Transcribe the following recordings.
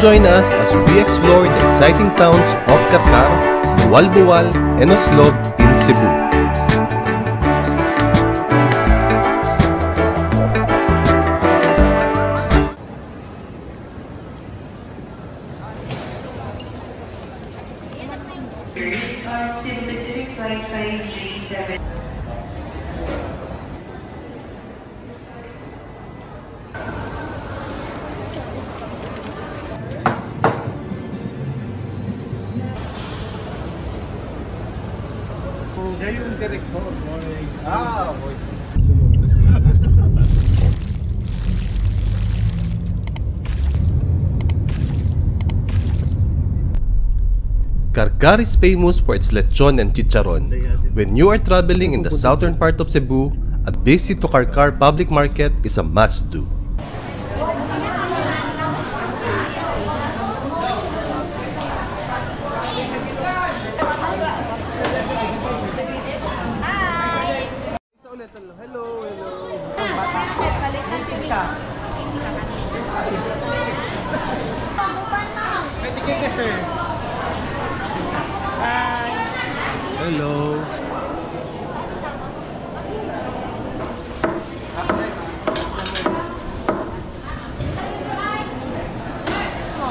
join us as we explore the exciting towns of Qatar, Moalboal, and Oslob in Cebu. Carcar is famous for its lechon and chicharon. When you are traveling in the southern part of Cebu, a visit to Carcar public market is a must-do. Hello.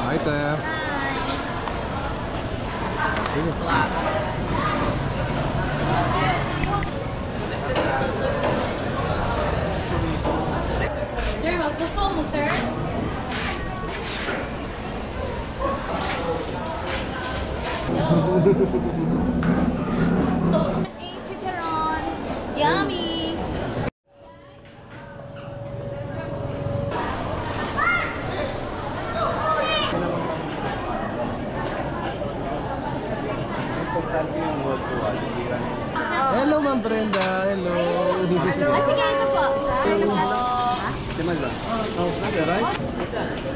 Hi there. Sir, what was wrong, sir? So, eat chicharon. Yummy. Hello, Ma'am Brenda. Hello. Ah, sige, ito po. Hello. Timan ba? Oh, okay, right? Hello.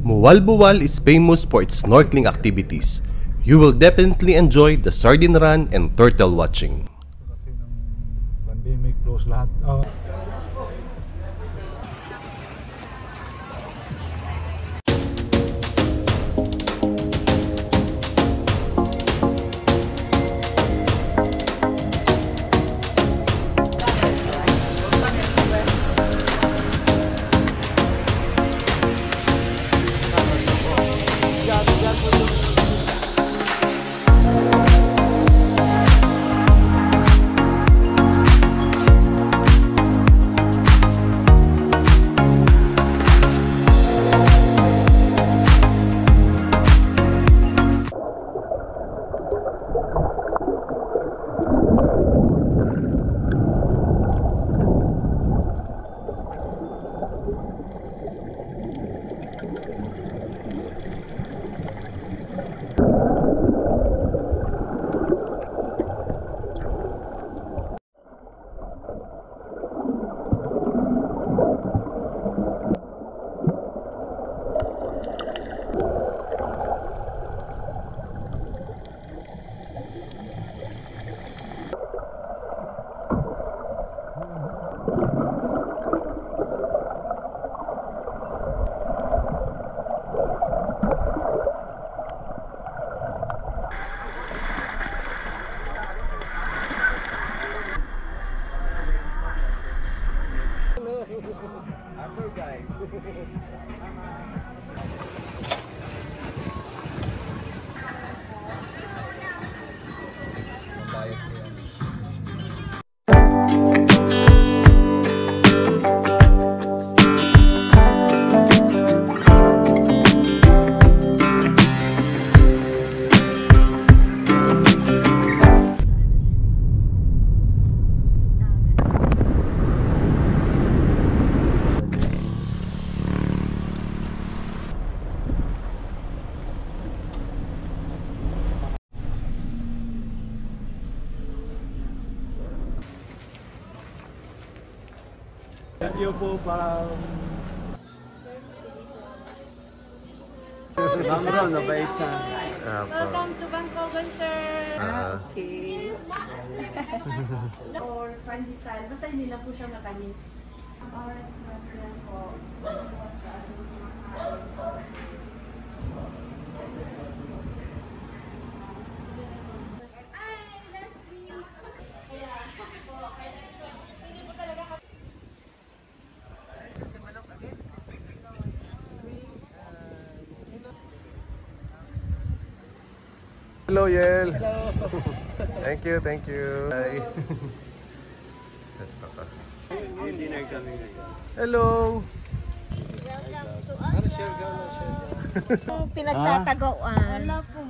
Moalboal is famous for its snorkeling activities. You will definitely enjoy the sardine run and turtle watching. Kasi ng pandemic close lahat. yun po parang... Bangro, nabait siya. Welcome to Bangkok, sir! Okay. Or pandesal, basta hindi lang po siya makanis. Our restaurant lang po. Hello, Yel. Hello. Thank you, thank you. Hi. Hello. Welcome to Oslo. Pinagtataguan. Hello po.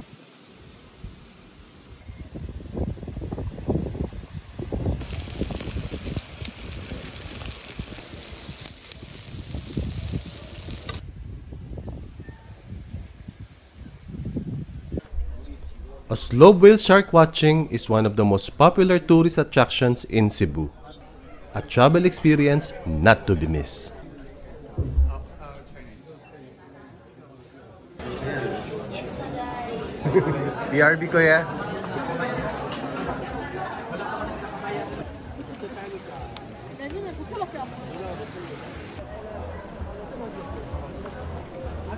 Oslob whale shark watching is one of the most popular tourist attractions in Cebu. A travel experience not to be missed. BRB ko ya.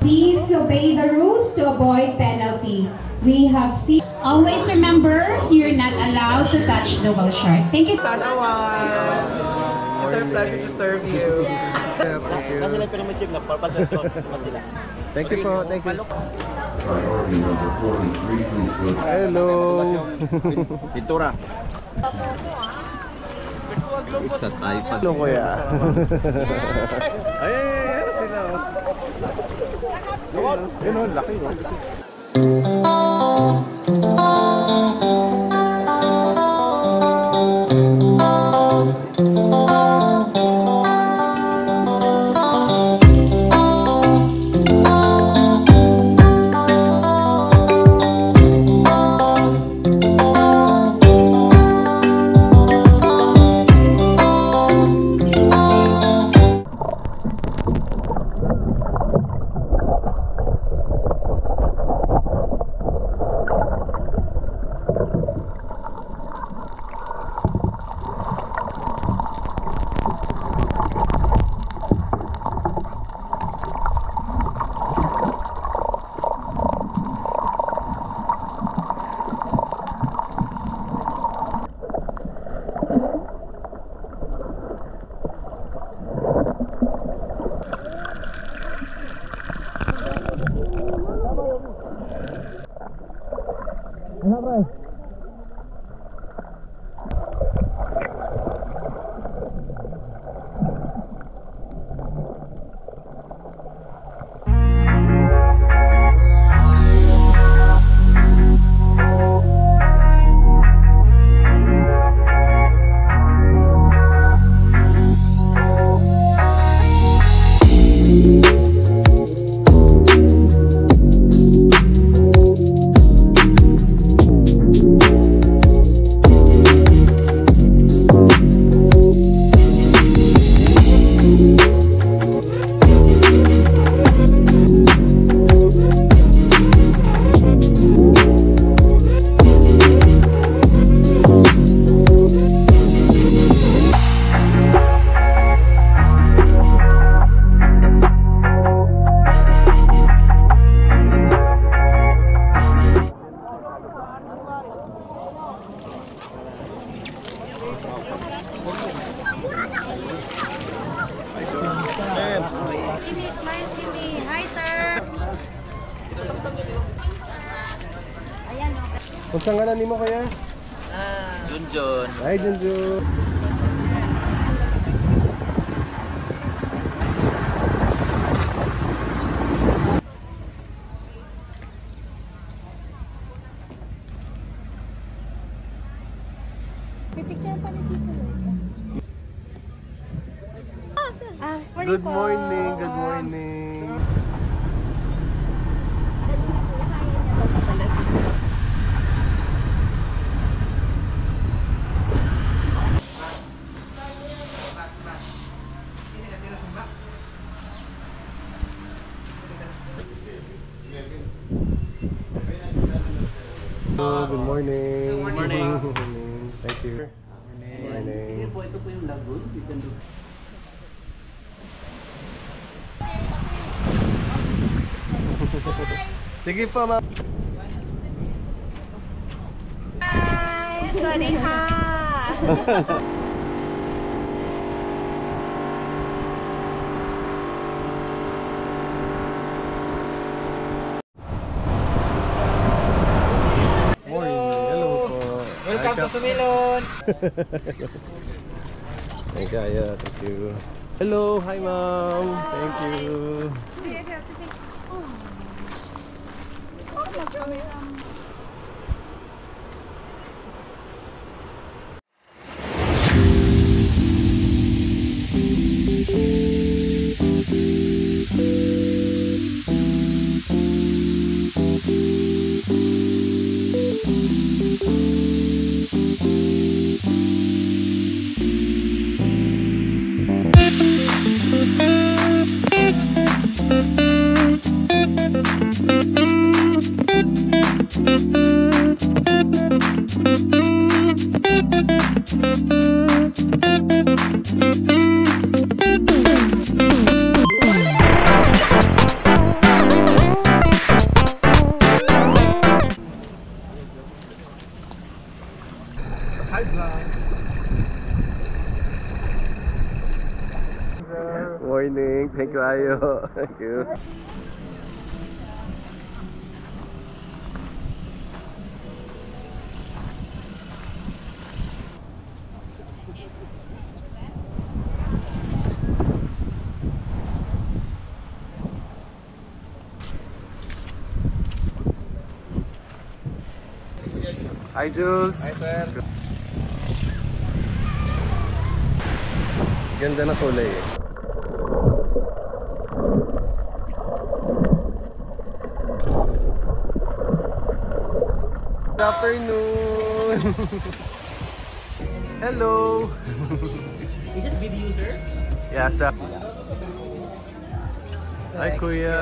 Please obey the rules to avoid penalty. We have seen. Always remember, you're not allowed to touch the whale shark. Thank you. Tanawa. It's our pleasure to serve you. Thank you. Thank you. Priority number 43. Hello. Pintura. It's a type. Hello, kuya. Ay, ano sila? Yun o, laki o. Kung saan nga na Nimo Kaya? Junjun. Hi, Junjun. Pipicture pa ni Tito. Good morning, good morning. Thank you. Good morning. Good morning. Good morning. Thank you. Good morning. Ito po yung lagoon. You can do sige po, ma'am. Hi! Sorry ha! Welcome to Sumilon! Thank you, Aya. Thank you. Hello, hi ma'am. Thank you. Morning, thank you, Ayo. Thank you. Hi, Jules. Hi, sir. Ganda na kulay eh. Good afternoon. Hello. Is it video, sir? Yes, sir. Hi, Kuya.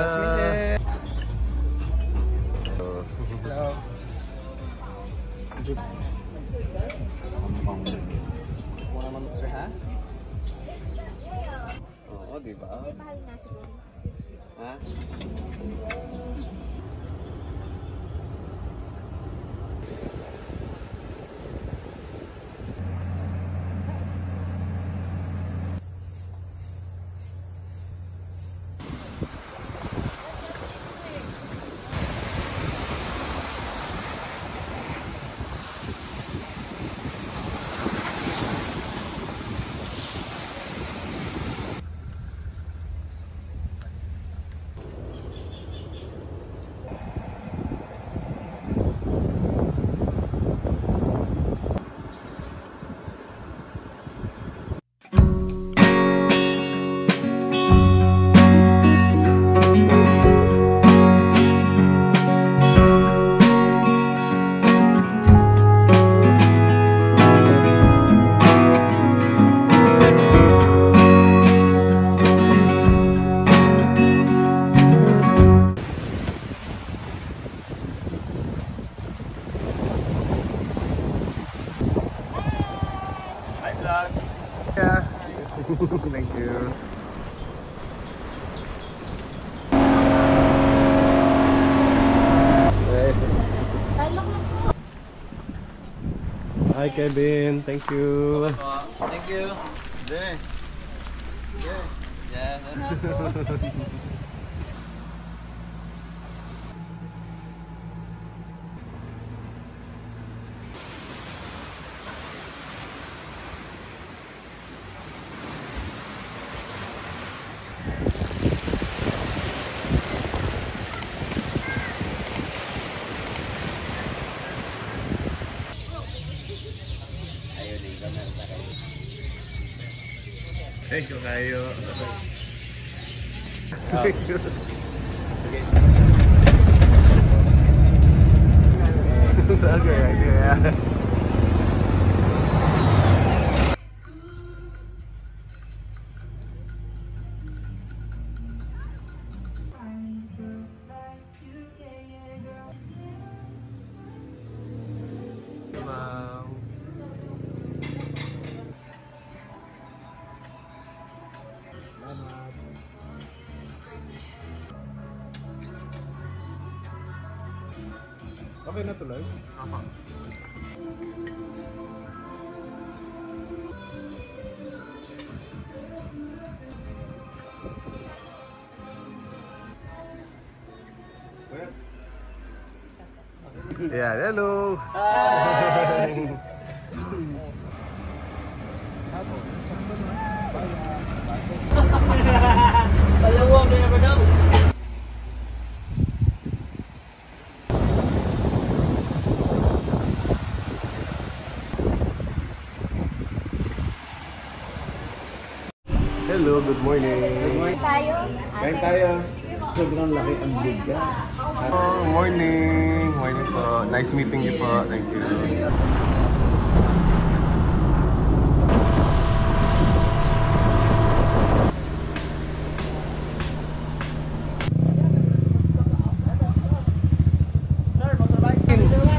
Hello. Oo, diba? Ha? Yeah. Thank you. Hi Kevin, thank you. Thank you. Yeah. Yeah. Thank you, Kayo. Thank you. Okay. It's okay, right there, yeah. Okay na tuloy? Apa. Yeah, hello. Hi. Hello, good morning. Good morning. Kain tayo. Sobrang laki ang biga. Oh, morning. Morning po. Nice meeting you po. Thank you.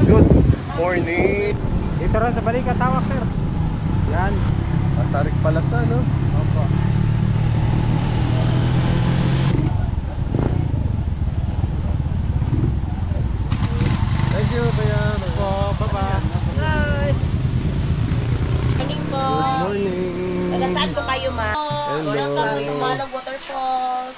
Good morning. Dito rin sa balik katawa, sir. Yan. Patarik pala sa, no? Opo. Welcome to Tumalog Falls.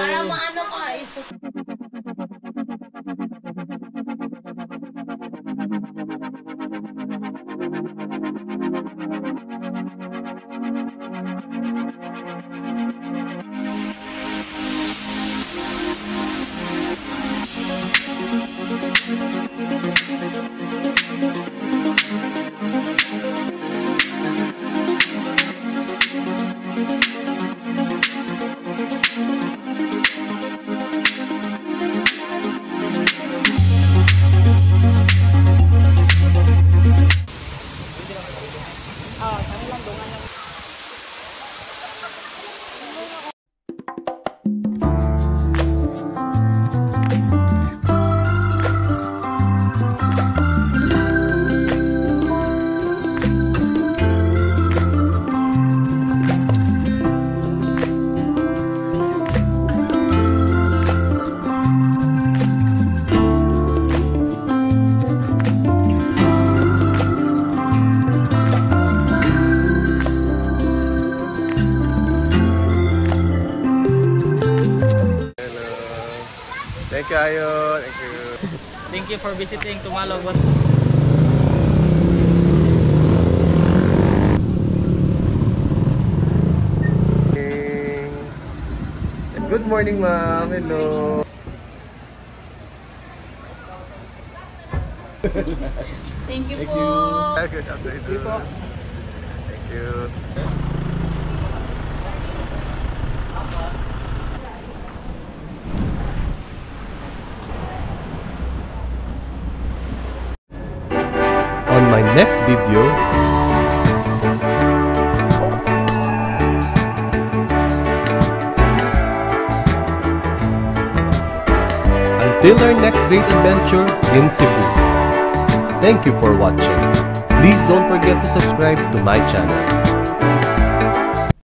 Para maano ko isus. Thank you. Thank you for visiting Tumalog. Good morning, ma'am. Hello. Thank you po. Thank you. Thank you. Thank you. My next video. Until our next great adventure in Cebu. Thank you for watching. Please don't forget to subscribe to my channel.